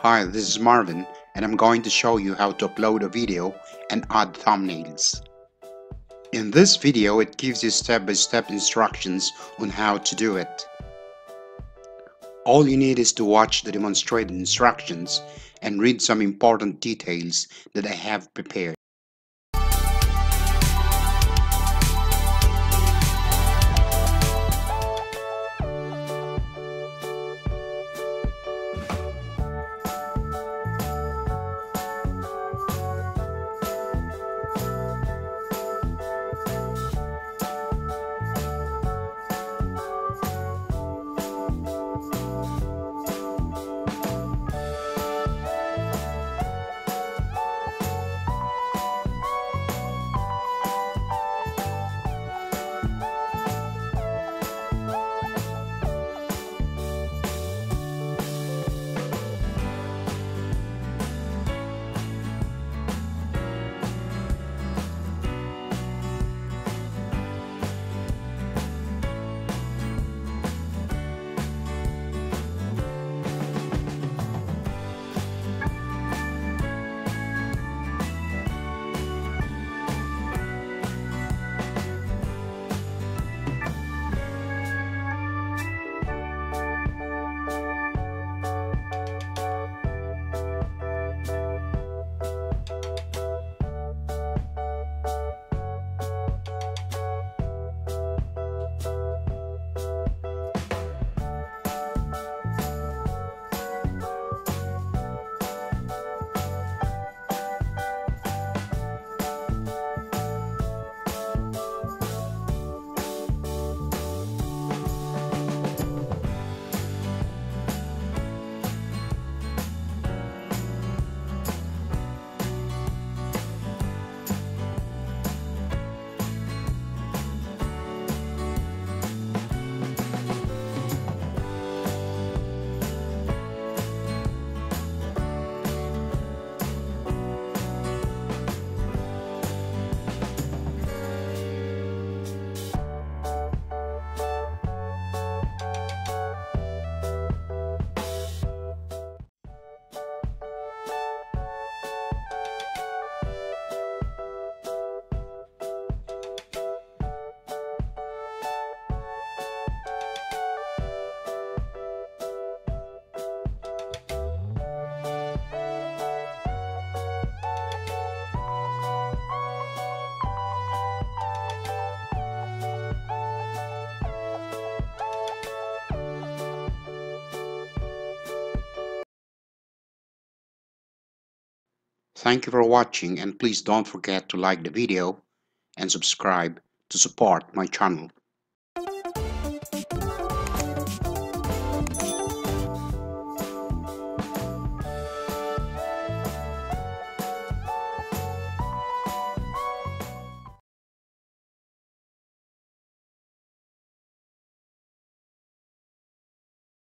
Hi, this is Marvin, and I'm going to show you how to upload a video and add thumbnails. In this video, it gives you step-by-step instructions on how to do it. All you need is to watch the demonstrated instructions and read some important details that I have prepared. Thank you for watching, and please don't forget to like the video and subscribe to support my channel.